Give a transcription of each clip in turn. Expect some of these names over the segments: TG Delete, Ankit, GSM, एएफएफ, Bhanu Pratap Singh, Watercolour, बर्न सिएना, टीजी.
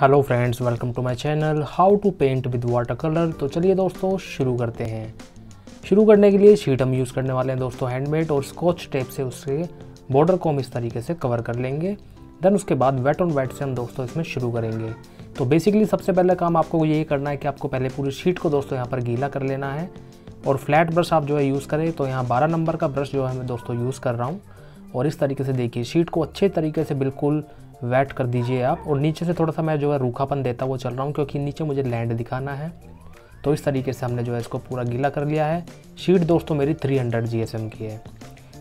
Hello friends, welcome to my channel how to paint with water colour. तो चलिए दोस्तों शुरू करते हैं। शुरू करने के लिए शीट हम यूज़ करने वाले हैं दोस्तों हैंडमेड, और स्कॉच टेप से उसके बॉर्डर को हम इस तरीके से कवर कर लेंगे। देन उसके बाद वेट ऑन वेट से हम दोस्तों इसमें शुरू करेंगे। तो बेसिकली सबसे पहला काम आपको यही करना है कि आपको पहले पूरी शीट को दोस्तों यहाँ पर गीला कर लेना है, और फ्लैट ब्रश आप जो है यूज़ करें। तो यहाँ 12 नंबर का ब्रश जो है मैं दोस्तों यूज़ कर रहा हूँ, और इस तरीके से देखिए शीट को अच्छे तरीके से बिल्कुल वेट कर दीजिए आप। और नीचे से थोड़ा सा मैं जो है रूखापन देता हुआ चल रहा हूँ, क्योंकि नीचे मुझे लैंड दिखाना है। तो इस तरीके से हमने जो है इसको पूरा गीला कर लिया है। शीट दोस्तों मेरी 300 GSM की है।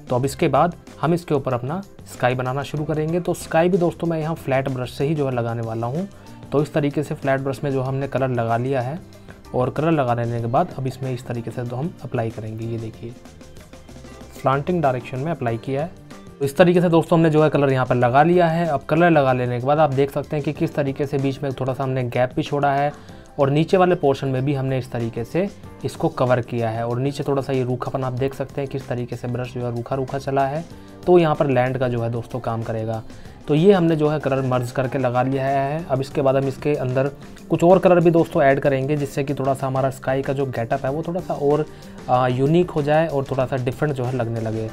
तो अब इसके बाद हम इसके ऊपर अपना स्काई बनाना शुरू करेंगे। तो स्काई भी दोस्तों मैं यहाँ फ्लैट ब्रश से ही जो है लगाने वाला हूँ। तो इस तरीके से फ्लैट ब्रश में जो हमने कलर लगा लिया है, और कलर लगा लेने के बाद अब इसमें इस तरीके से तो हम अप्लाई करेंगे। ये देखिए स्लांटिंग डायरेक्शन में अप्लाई किया है। तो इस तरीके से दोस्तों हमने जो है कलर यहाँ पर लगा लिया है। अब कलर लगा लेने के बाद आप देख सकते हैं कि किस तरीके से बीच में थोड़ा सा हमने गैप भी छोड़ा है, और नीचे वाले पोर्शन में भी हमने इस तरीके से इसको कवर किया है। और नीचे थोड़ा सा ये रूखापन आप देख सकते हैं किस तरीके से ब्रश जो है रूखा रूखा चला है। तो यहाँ पर लैंड का जो है दोस्तों काम करेगा। तो ये हमने जो है कलर मर्ज करके लगा लिया है। अब इसके बाद हम इसके अंदर कुछ और कलर भी दोस्तों ऐड करेंगे, जिससे कि थोड़ा सा हमारा स्काई का जो गेटअप है वो थोड़ा सा और यूनिक हो जाए, और थोड़ा सा डिफरेंट जो है लगने लगे।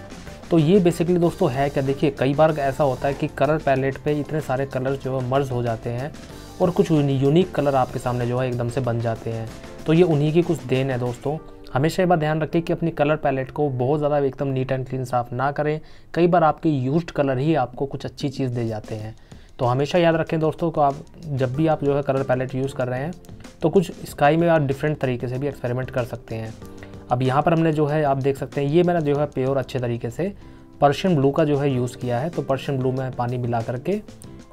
तो ये बेसिकली दोस्तों है क्या, देखिए कई बार ऐसा होता है कि कलर पैलेट पे इतने सारे कलर जो है मर्ज हो जाते हैं, और कुछ यूनिक कलर आपके सामने जो है एकदम से बन जाते हैं। तो ये उन्हीं की कुछ देन है दोस्तों। हमेशा ये बात ध्यान रखें कि अपनी कलर पैलेट को बहुत ज़्यादा एकदम नीट एंड क्लीन साफ ना करें। कई बार आपके यूज्ड कलर ही आपको कुछ अच्छी चीज़ दे जाते हैं। तो हमेशा याद रखें दोस्तों को, आप जब भी आप जो है कलर पैलेट यूज़ कर रहे हैं तो कुछ स्काई में आप डिफरेंट तरीके से भी एक्सपेरिमेंट कर सकते हैं। अब यहाँ पर हमने जो है आप देख सकते हैं ये मैंने जो है प्योर अच्छे तरीके से पर्शियन ब्लू का जो है यूज़ किया है। तो पर्शियन ब्लू में पानी मिला करके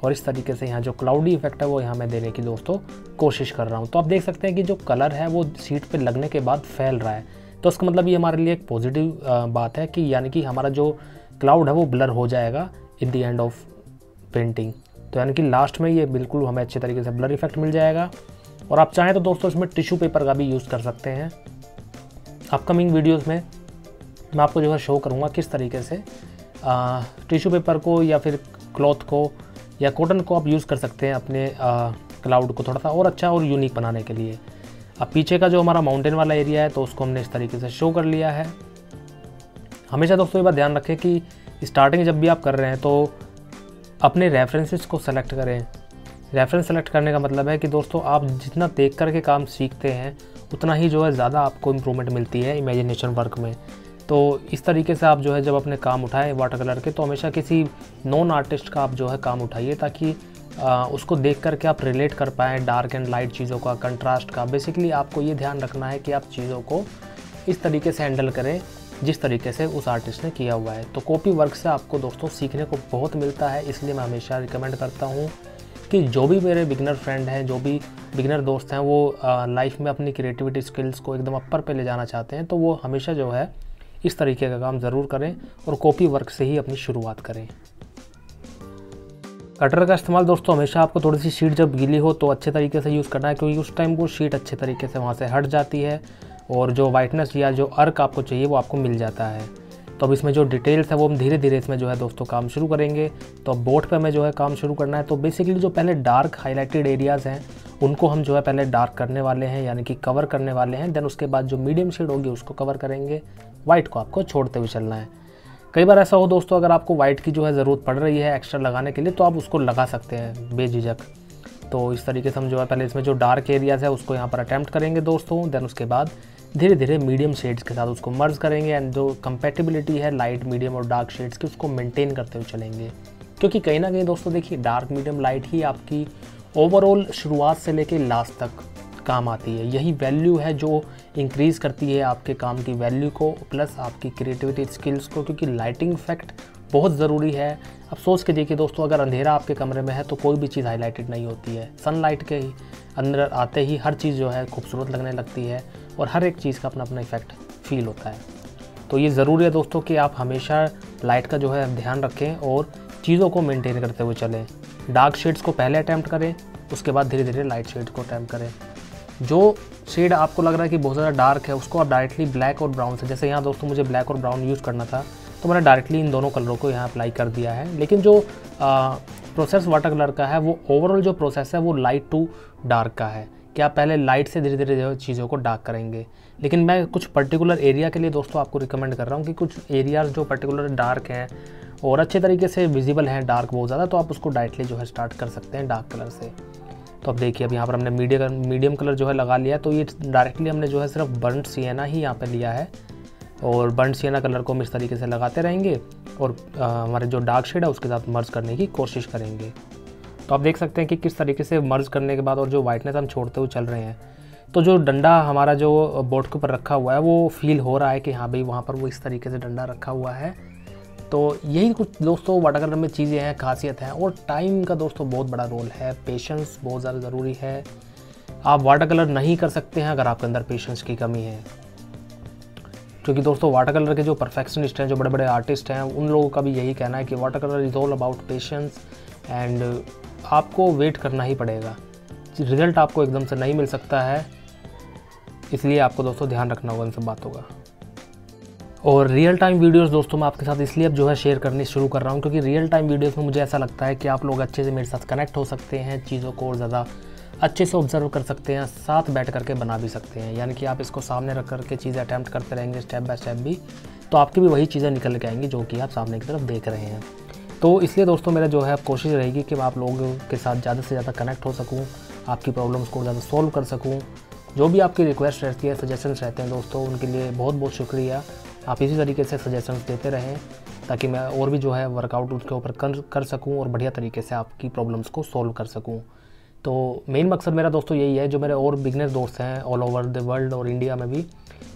और इस तरीके से यहाँ जो क्लाउडी इफेक्ट है वो यहाँ मैं देने की दोस्तों कोशिश कर रहा हूँ। तो आप देख सकते हैं कि जो कलर है वो सीट पे लगने के बाद फैल रहा है। तो उसका मतलब ये हमारे लिए एक पॉजिटिव बात है, कि यानी कि हमारा जो क्लाउड है वो ब्लर हो जाएगा at the end of painting. तो यानी कि लास्ट में ये बिल्कुल हमें अच्छे तरीके से ब्लर इफेक्ट मिल जाएगा। और आप चाहें तो दोस्तों इसमें टिशू पेपर का भी यूज़ कर सकते हैं। अपकमिंग वीडियोस में मैं आपको जो है शो करूँगा किस तरीके से टिश्यू पेपर को या फिर क्लॉथ को या कॉटन को आप यूज़ कर सकते हैं अपने क्लाउड को थोड़ा सा और अच्छा और यूनिक बनाने के लिए। अब पीछे का जो हमारा माउंटेन वाला एरिया है तो उसको हमने इस तरीके से शो कर लिया है। हमेशा दोस्तों ये बात ध्यान रखें कि स्टार्टिंग जब भी आप कर रहे हैं तो अपने रेफरेंसेस को सेलेक्ट करें। रेफरेंस सेलेक्ट करने का मतलब है कि दोस्तों आप जितना देख करके काम सीखते हैं उतना ही जो है ज़्यादा आपको इम्प्रूवमेंट मिलती है इमेजिनेशन वर्क में। तो इस तरीके से आप जो है जब अपने काम उठाएं वाटर कलर के, तो हमेशा किसी नॉन आर्टिस्ट का आप जो है काम उठाइए, ताकि उसको देख करके आप रिलेट कर पाएँ डार्क एंड लाइट चीज़ों का, कंट्रास्ट का। बेसिकली आपको ये ध्यान रखना है कि आप चीज़ों को इस तरीके से हैंडल करें जिस तरीके से उस आर्टिस्ट ने किया हुआ है। तो कॉपी वर्क से आपको दोस्तों सीखने को बहुत मिलता है। इसलिए मैं हमेशा रिकमेंड करता हूँ कि जो भी मेरे बिगनर फ्रेंड हैं, जो भी बिगनर दोस्त हैं, वो लाइफ में अपनी क्रिएटिविटी स्किल्स को एकदम अपर पे ले जाना चाहते हैं, तो वो हमेशा जो है इस तरीके का काम ज़रूर करें और कॉपी वर्क से ही अपनी शुरुआत करें। कटर का इस्तेमाल दोस्तों हमेशा आपको थोड़ी सी शीट जब गीली हो तो अच्छे तरीके से यूज़ करना है, क्योंकि उस टाइम वो शीट अच्छे तरीके से वहाँ से हट जाती है और जो वाइटनेस या जो अर्क आपको चाहिए वो आपको मिल जाता है। तो अब इसमें जो डिटेल्स है वो हम धीरे धीरे इसमें जो है दोस्तों काम शुरू करेंगे। तो अब बोट पे हमें जो है काम शुरू करना है। तो बेसिकली जो पहले डार्क हाईलाइटेड एरियाज़ हैं उनको हम जो है पहले डार्क करने वाले हैं, यानी कि कवर करने वाले हैं। देन उसके बाद जो मीडियम शेड होगी उसको कवर करेंगे। वाइट को आपको छोड़ते हुए चलना है। कई बार ऐसा हो दोस्तों, अगर आपको वाइट की जो है ज़रूरत पड़ रही है एक्स्ट्रा लगाने के लिए, तो आप उसको लगा सकते हैं बेझिझक। तो इस तरीके से हम जो है पहले इसमें जो डार्क एरियाज़ है उसको यहाँ पर अटैम्प्ट करेंगे दोस्तों। देन उसके बाद धीरे धीरे मीडियम शेड्स के साथ उसको मर्ज करेंगे, एंड जो कंपैटिबिलिटी है लाइट मीडियम और डार्क शेड्स की उसको मेंटेन करते हुए चलेंगे। क्योंकि कहीं ना कहीं दोस्तों देखिए डार्क मीडियम लाइट ही आपकी ओवरऑल शुरुआत से लेके लास्ट तक काम आती है। यही वैल्यू है जो इंक्रीज़ करती है आपके काम की वैल्यू को, प्लस आपकी क्रिएटिविटी स्किल्स को, क्योंकि लाइटिंग इफेक्ट बहुत ज़रूरी है। अब सोच के देखिए दोस्तों, अगर अंधेरा आपके कमरे में है तो कोई भी चीज़ हाईलाइटेड नहीं होती है। सनलाइट के ही अंदर आते ही हर चीज़ जो है खूबसूरत लगने लगती है, और हर एक चीज़ का अपना अपना इफेक्ट फील होता है। तो ये ज़रूरी है दोस्तों कि आप हमेशा लाइट का जो है ध्यान रखें और चीज़ों को मेंटेन करते हुए चलें। डार्क शेड्स को पहले अटैम्प्ट करें, उसके बाद धीरे धीरे लाइट शेड को अटैम्प्ट करें। जो शेड आपको लग रहा है कि बहुत ज़्यादा डार्क है उसको आप डायरेक्टली ब्लैक और ब्राउन से, जैसे यहाँ दोस्तों मुझे ब्लैक और ब्राउन यूज़ करना था तो मैंने डायरेक्टली इन दोनों कलरों को यहाँ अप्लाई कर दिया है। लेकिन जो प्रोसेस वाटर कलर का है वो ओवरऑल जो प्रोसेस है वो लाइट टू डार्क का है कि आप पहले लाइट से धीरे धीरे चीज़ों को डार्क करेंगे। लेकिन मैं कुछ पर्टिकुलर एरिया के लिए दोस्तों आपको रिकमेंड कर रहा हूँ कि कुछ एरियाज़ जो पर्टिकुलर डार्क हैं और अच्छे तरीके से विजिबल हैं डार्क बहुत ज़्यादा, तो आप उसको डायरेक्टली जो है स्टार्ट कर सकते हैं डार्क कलर से। तो अब देखिए अब यहाँ पर हमने मीडियम कलर जो है लगा लिया, तो ये डायरेक्टली हमने जो है सिर्फ बर्न सिएना ही यहाँ पर लिया है और बर्न सिएना कलर को हम इस तरीके से लगाते रहेंगे और हमारे जो डार्क शेड है उसके साथ मर्ज करने की कोशिश करेंगे। तो आप देख सकते हैं कि किस तरीके से मर्ज करने के बाद और जो वाइटनेस हम छोड़ते हुए चल रहे हैं, तो जो डंडा हमारा जो बोर्ड के ऊपर रखा हुआ है वो फील हो रहा है कि हाँ भाई वहाँ पर वो इस तरीके से डंडा रखा हुआ है। तो यही कुछ दोस्तों वाटर कलर में चीज़ें हैं, खासियत हैं। और टाइम का दोस्तों बहुत बड़ा रोल है, पेशेंस बहुत ज़्यादा ज़रूरी है। आप वाटर कलर नहीं कर सकते हैं अगर आपके अंदर पेशेंस की कमी है, क्योंकि दोस्तों वाटर कलर के जो परफेक्शनिस्ट हैं, जो बड़े बड़े आर्टिस्ट हैं, उन लोगों का भी यही कहना है कि water colour is all about patience and आपको वेट करना ही पड़ेगा, रिज़ल्ट आपको एकदम से नहीं मिल सकता है। इसलिए आपको दोस्तों ध्यान रखना होगा इन सब बातों का। और रियल टाइम वीडियोस दोस्तों मैं आपके साथ इसलिए अब जो है शेयर करनी शुरू कर रहा हूँ क्योंकि रियल टाइम वीडियोस में मुझे ऐसा लगता है कि आप लोग अच्छे से मेरे साथ कनेक्ट हो सकते हैं, चीज़ों को और ज़्यादा अच्छे से ऑब्जर्व कर सकते हैं, साथ बैठ करके बना भी सकते हैं। यानी कि आप इसको सामने रख करके चीज़ें अटैम्प्ट करते रहेंगे स्टेप बाय स्टेप भी, तो आपकी भी वही चीज़ें निकल के आएंगी जो कि आप सामने की तरफ देख रहे हैं। तो इसलिए दोस्तों मेरा जो है कोशिश रहेगी कि मैं आप लोगों के साथ ज़्यादा से ज़्यादा कनेक्ट हो सकूँ, आपकी प्रॉब्लम्स को ज़्यादा सॉल्व कर सकूँ। जो भी आपकी रिक्वेस्ट रहती है, सजेशंस रहते हैं दोस्तों, उनके लिए बहुत बहुत शुक्रिया। आप इसी तरीके से सजेशंस देते रहें ताकि मैं और भी जो है वर्कआउट उसके ऊपर कर सकूँ और बढ़िया तरीके से आपकी प्रॉब्लम्स को सॉल्व कर सकूँ। तो मेन मकसद मेरा दोस्तों यही है, जो मेरे और बिगनर दोस्त हैं ऑल ओवर द वर्ल्ड और इंडिया में भी।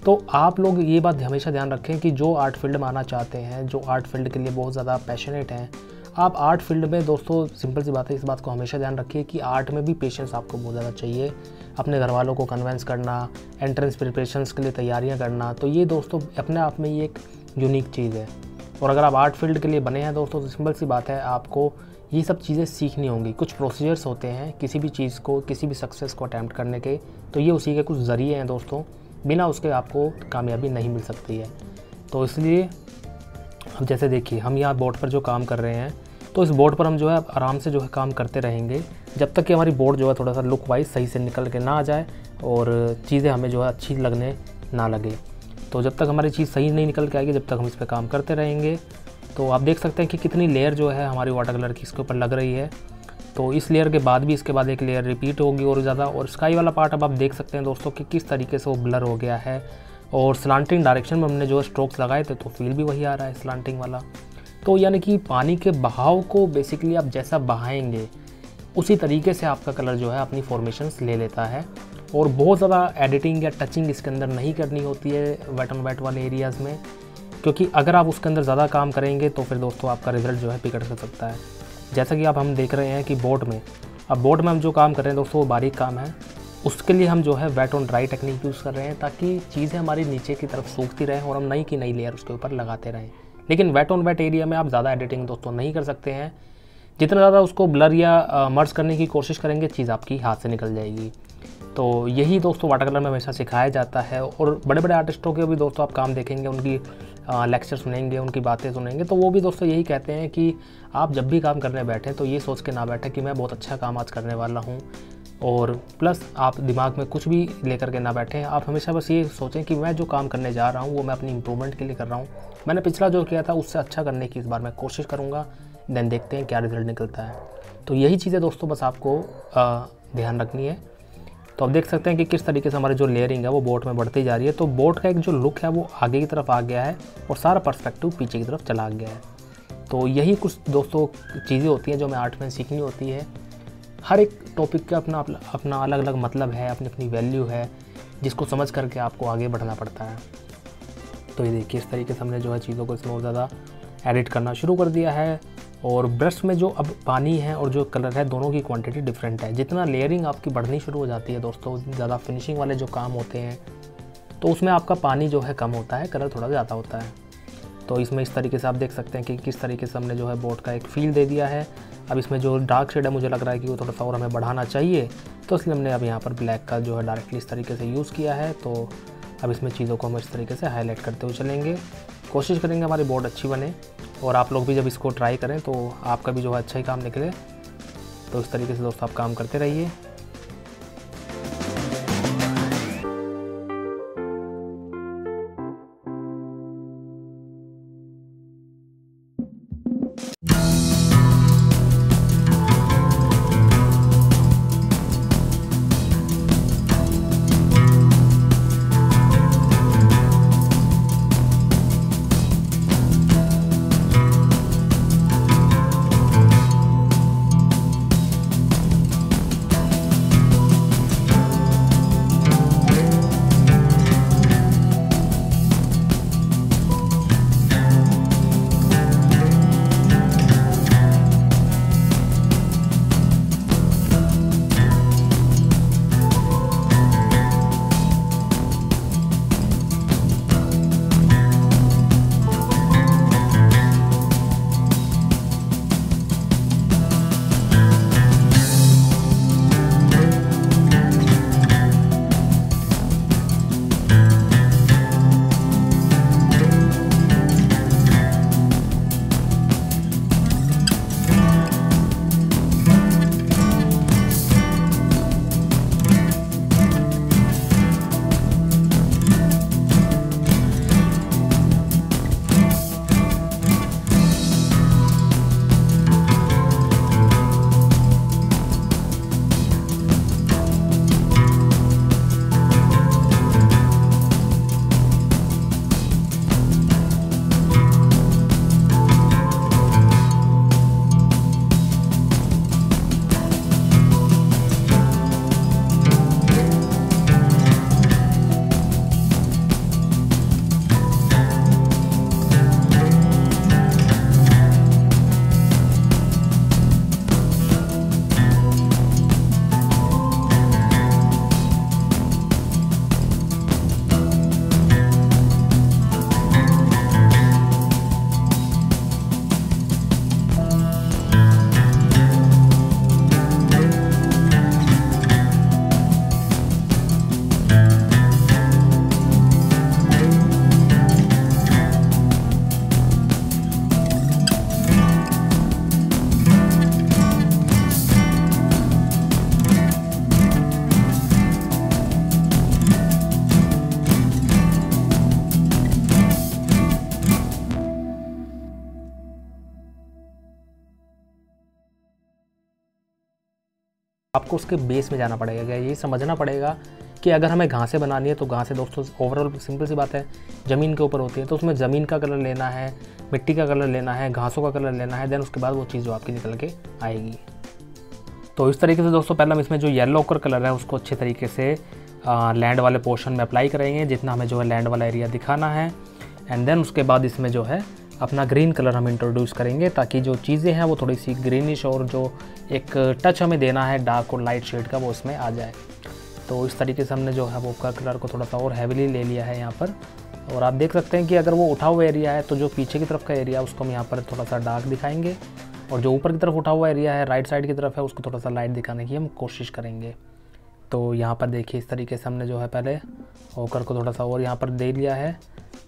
तो आप लोग ये बात हमेशा ध्यान रखें कि जो आर्ट फील्ड में आना चाहते हैं, जो आर्ट फील्ड के लिए बहुत ज़्यादा पैशनेट हैं, आप आर्ट फील्ड में दोस्तों सिंपल सी बात है, इस बात को हमेशा ध्यान रखिए कि आर्ट में भी पेशेंस आपको बहुत ज़्यादा चाहिए। अपने घर वालों को कन्वेंस करना, एंट्रेंस प्रिपरेशंस के लिए तैयारियाँ करना, तो ये दोस्तों अपने आप में ये एक यूनिक चीज़ है। और अगर आप आर्ट फील्ड के लिए बने हैं दोस्तों तो सिंपल सी बात है आपको ये सब चीज़ें सीखनी होंगी। कुछ प्रोसीजर्स होते हैं किसी भी चीज़ को, किसी भी सक्सेस को अटैम्प्ट करने के, तो ये उसी के कुछ ज़रिए हैं दोस्तों, बिना उसके आपको कामयाबी नहीं मिल सकती है। तो इसलिए अब जैसे देखिए हम यहाँ बोर्ड पर जो काम कर रहे हैं, तो इस बोर्ड पर हम जो है आराम से जो है काम करते रहेंगे जब तक कि हमारी बोर्ड जो है थोड़ा सा लुक वाइज सही से निकल के ना आ जाए और चीज़ें हमें जो है अच्छी लगने ना लगे। तो जब तक हमारी चीज़ सही नहीं निकल के आएगी, जब तक हम इस पर काम करते रहेंगे। तो आप देख सकते हैं कि कितनी लेयर जो है हमारी वाटर कलर की इसके ऊपर लग रही है। तो इस लेयर के बाद भी इसके बाद एक लेयर रिपीट होगी और ज़्यादा। और स्काई वाला पार्ट अब आप देख सकते हैं दोस्तों कि किस तरीके से वो ब्लर हो गया है और स्लांटिंग डायरेक्शन में हमने जो स्ट्रोक्स लगाए थे तो फील भी वही आ रहा है स्लांटिंग वाला। तो यानी कि पानी के बहाव को बेसिकली आप जैसा बहाएंगे उसी तरीके से आपका कलर जो है अपनी फॉर्मेशंस ले लेता है। और बहुत ज़्यादा एडिटिंग या टचिंग इसके अंदर नहीं करनी होती है वेट ऑन वेट वाले एरियाज़ में, क्योंकि अगर आप उसके अंदर ज़्यादा काम करेंगे तो फिर दोस्तों आपका रिज़ल्ट जो है बिगड़ सकता है। जैसा कि आप हम देख रहे हैं कि बोर्ड में, अब बोर्ड में हम जो काम कर रहे हैं दोस्तों वो बारीक काम है, उसके लिए हम जो है wet on dry technique use कर रहे हैं ताकि चीज़ें हमारी नीचे की तरफ सूखती रहें और हम नई की नई लेयर उसके ऊपर लगाते रहें। लेकिन वेट ऑन वेट एरिया में आप ज़्यादा एडिटिंग दोस्तों नहीं कर सकते हैं। जितना ज़्यादा उसको ब्लर या मर्ज करने की कोशिश करेंगे चीज़ आपकी हाथ से निकल जाएगी। तो यही दोस्तों वाटर कलर में हमेशा सिखाया जाता है। और बड़े बड़े आर्टिस्टों के भी दोस्तों आप काम देखेंगे, उनकी लेक्चर सुनेंगे, उनकी बातें सुनेंगे, तो वो भी दोस्तों यही कहते हैं कि आप जब भी काम करने बैठें तो ये सोच के ना बैठें कि मैं बहुत अच्छा काम आज करने वाला हूँ। और प्लस आप दिमाग में कुछ भी लेकर के ना बैठें, आप हमेशा बस ये सोचें कि मैं जो काम करने जा रहा हूँ वो मैं अपनी इम्प्रूवमेंट के लिए कर रहा हूँ। मैंने पिछला जो किया था उससे अच्छा करने की इस बार मैं कोशिश करूँगा, देन देखते हैं क्या रिज़ल्ट निकलता है। तो यही चीज़ें दोस्तों बस आपको ध्यान रखनी है। तो आप देख सकते हैं कि किस तरीके से हमारी जो लेयरिंग है वो बोट में बढ़ती जा रही है। तो बोट का एक जो लुक है वो आगे की तरफ आ गया है और सारा पर्सपेक्टिव पीछे की तरफ चला गया है। तो यही कुछ दोस्तों चीज़ें होती हैं जो हमें आर्ट में सीखनी होती है। हर एक टॉपिक का अपना अपना अलग अलग मतलब है, अपनी अपनी वैल्यू है, जिसको समझ करके आपको आगे बढ़ना पड़ता है। तो ये देखिए इस तरीके से हमने जो है चीज़ों को इसमें और ज़्यादा एडिट करना शुरू कर दिया है। और ब्रश में जो अब पानी है और जो कलर है दोनों की क्वांटिटी डिफरेंट है। जितना लेयरिंग आपकी बढ़नी शुरू हो जाती है दोस्तों, ज़्यादा फिनिशिंग वाले जो काम होते हैं तो उसमें आपका पानी जो है कम होता है, कलर थोड़ा ज़्यादा होता है। तो इसमें इस तरीके से आप देख सकते हैं कि किस तरीके से हमने जो है बोर्ड का एक फील दे दिया है। अब इसमें जो डार्क शेड है मुझे लग रहा है कि वो थोड़ा सा और हमें बढ़ाना चाहिए, तो इसलिए हमने अब यहाँ पर ब्लैक का जो है डायरेक्टली इस तरीके से यूज़ किया है। तो अब इसमें चीज़ों को हम इस तरीके से हाईलाइट करते हुए चलेंगे, कोशिश करेंगे हमारी बोर्ड अच्छी बने और आप लोग भी जब इसको ट्राई करें तो आपका भी जो है अच्छा ही काम निकले। तो इस तरीके से दोस्तों आप काम करते रहिए। आपको उसके बेस में जाना पड़ेगा, क्या ये समझना पड़ेगा कि अगर हमें घासें बनानी है तो घासें दोस्तों ओवरऑल सिंपल सी बात है ज़मीन के ऊपर होती है, तो उसमें ज़मीन का कलर लेना है, मिट्टी का कलर लेना है, घासों का कलर लेना है, देन उसके बाद वो चीज़ जो आपकी निकल के आएगी। तो इस तरीके से दोस्तों पहले हम इसमें जो येलो ऑकर कलर है उसको अच्छे तरीके से लैंड वाले पोर्शन में अप्लाई करेंगे, जितना हमें जो है लैंड वाला एरिया दिखाना है। एंड देन उसके बाद इसमें जो है अपना ग्रीन कलर हम इंट्रोड्यूस करेंगे, ताकि जो चीज़ें हैं वो थोड़ी सी ग्रीनिश और जो एक टच हमें देना है डार्क और लाइट शेड का वो उसमें आ जाए। तो इस तरीके से हमने जो है वो कलर को थोड़ा सा और हैवीली ले लिया है यहाँ पर, और आप देख सकते हैं कि अगर वो उठा हुआ एरिया है तो जो पीछे की तरफ का एरिया उसको हम यहाँ पर थोड़ा सा डार्क दिखाएंगे, और जो ऊपर की तरफ उठा हुआ एरिया है राइट साइड की तरफ है उसको थोड़ा सा लाइट दिखाने की हम कोशिश करेंगे। तो यहाँ पर देखिए इस तरीके से हमने जो है पहले ओकर को थोड़ा सा और यहाँ पर दे लिया है,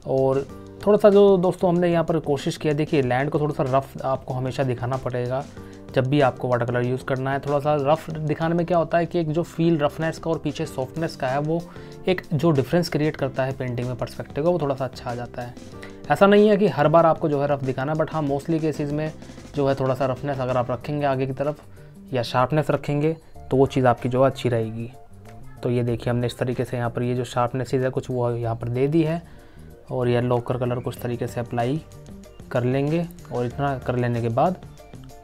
और थोड़ा सा जो दोस्तों हमने यहाँ पर कोशिश किया, देखिए लैंड को थोड़ा सा रफ़ आपको हमेशा दिखाना पड़ेगा जब भी आपको वाटर कलर यूज़ करना है। थोड़ा सा रफ़ दिखाने में क्या होता है कि एक जो फील रफनेस का और पीछे सॉफ्टनेस का है वो एक जो डिफरेंस क्रिएट करता है पेंटिंग में पर्सपेक्टिव का, वो थोड़ा सा अच्छा आ जाता है। ऐसा नहीं है कि हर बार आपको जो है रफ़ दिखाना है, बट हाँ मोस्टली केसेज़ में जो है थोड़ा सा रफनेस अगर आप रखेंगे आगे की तरफ या शार्पनेस रखेंगे तो वो चीज़ आपकी जो है अच्छी रहेगी। तो ये देखिए हमने इस तरीके से यहाँ पर ये जो शार्पनेसेज है कुछ वो यहाँ पर दे दी है, और येलो ऑकर कलर को इस तरीके से अप्लाई कर लेंगे, और इतना कर लेने के बाद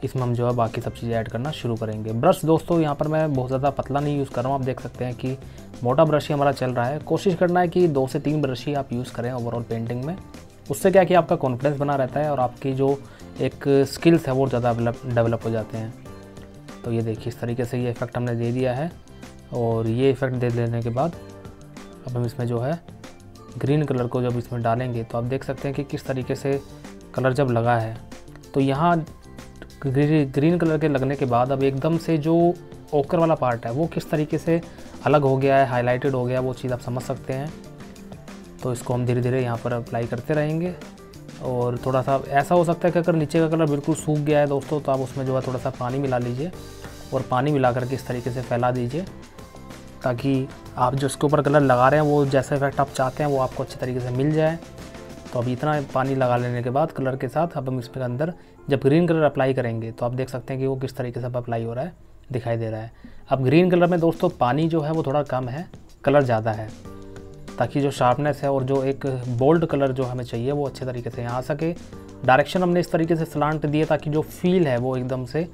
इसमें हम जो है बाकी सब चीज़ें ऐड करना शुरू करेंगे। ब्रश दोस्तों यहाँ पर मैं बहुत ज़्यादा पतला नहीं यूज़ कर रहा हूँ, आप देख सकते हैं कि मोटा ब्रश ही हमारा चल रहा है। कोशिश करना है कि 2 से 3 ब्रश ही आप यूज़ करें ओवरऑल पेंटिंग में, उससे क्या कि आपका कॉन्फिडेंस बना रहता है और आपकी जो एक स्किल्स है वो ज़्यादा डेवलप हो जाते हैं। तो ये देखिए इस तरीके से ये इफ़ेक्ट हमने दे दिया है, और ये इफ़ेक्ट दे देने के बाद अब हम इसमें जो है ग्रीन कलर को जब इसमें डालेंगे तो आप देख सकते हैं कि किस तरीके से कलर जब लगा है। तो यहाँ ग्रीन कलर के लगने के बाद अब एकदम से जो ओकर वाला पार्ट है वो किस तरीके से अलग हो गया है, हाईलाइटेड हो गया है, वो चीज़ आप समझ सकते हैं। तो इसको हम धीरे धीरे यहाँ पर अप्लाई करते रहेंगे, और थोड़ा सा ऐसा हो सकता है कि अगर नीचे का कलर बिल्कुल सूख गया है दोस्तों तो आप उसमें जो है थोड़ा सा पानी मिला लीजिए, और पानी मिला करके इस तरीके से फैला दीजिए, ताकि आप जो इसके ऊपर कलर लगा रहे हैं वो जैसा इफेक्ट आप चाहते हैं वो आपको अच्छे तरीके से मिल जाए। तो अब इतना पानी लगा लेने के बाद कलर के साथ अब हम इसके अंदर जब ग्रीन कलर अप्लाई करेंगे तो आप देख सकते हैं कि वो किस तरीके से अब अप्लाई हो रहा है, दिखाई दे रहा है। अब ग्रीन कलर में दोस्तों पानी जो है वो थोड़ा कम है, कलर ज़्यादा है, ताकि जो शार्पनेस है और जो एक बोल्ड कलर जो हमें चाहिए वो अच्छे तरीके से यहाँ आ सके। डायरेक्शन हमने इस तरीके से स्लांट दिए ताकि जो फील है वो एकदम से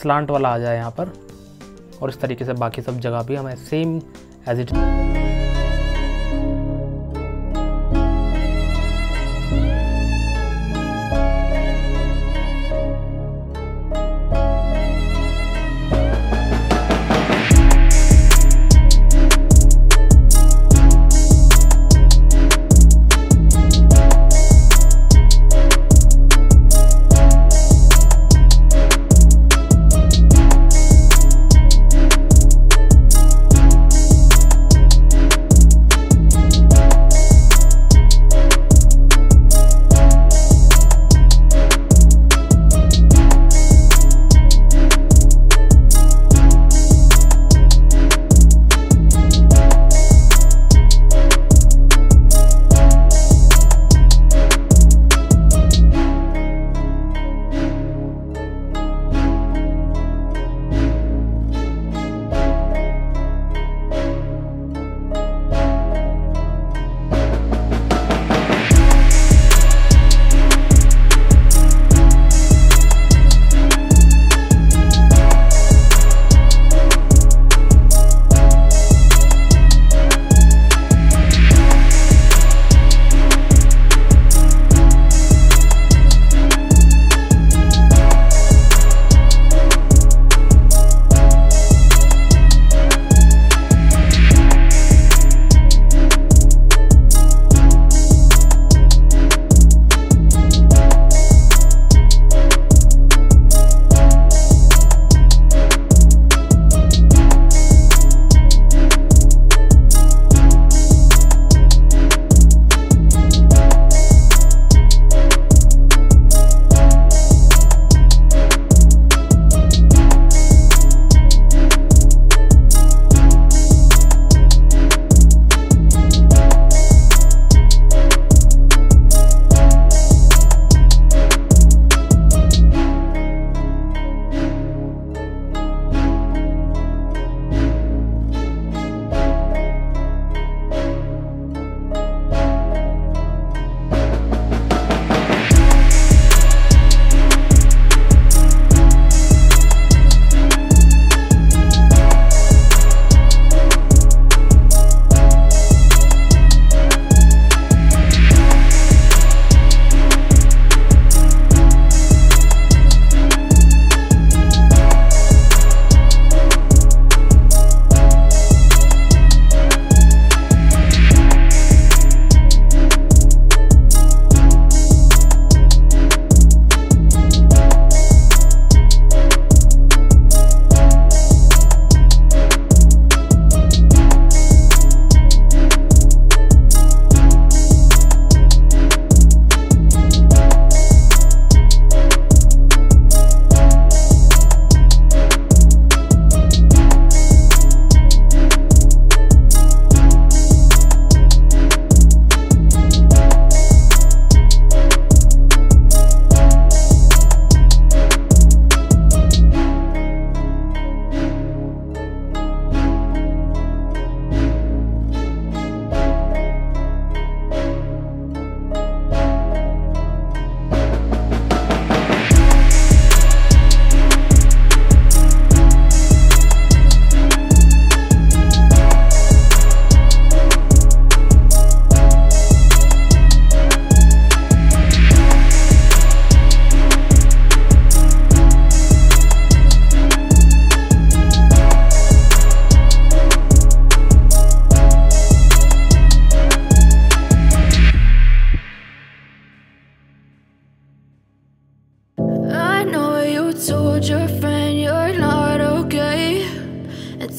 स्लांट वाला आ जाए यहाँ पर, और इस तरीके से बाकी सब जगह भी हमें same as it. Told your friend you're not okay, and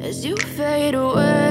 as you fade away.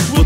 will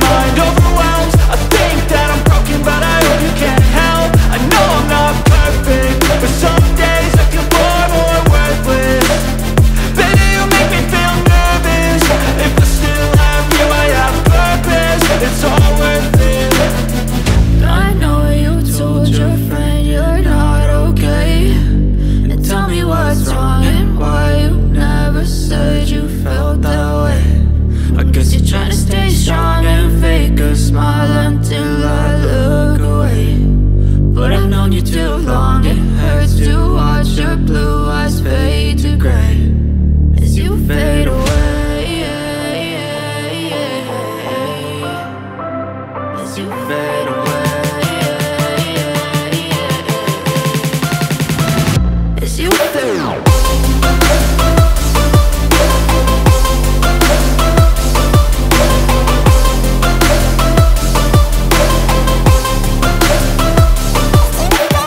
wanna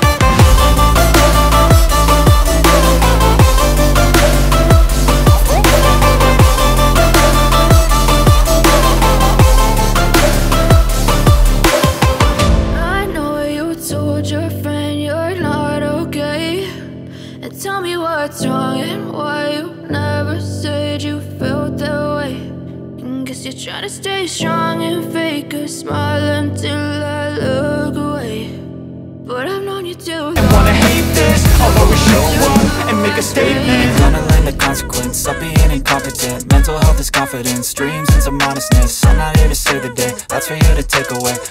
hate this, I'll always show up and make a statement.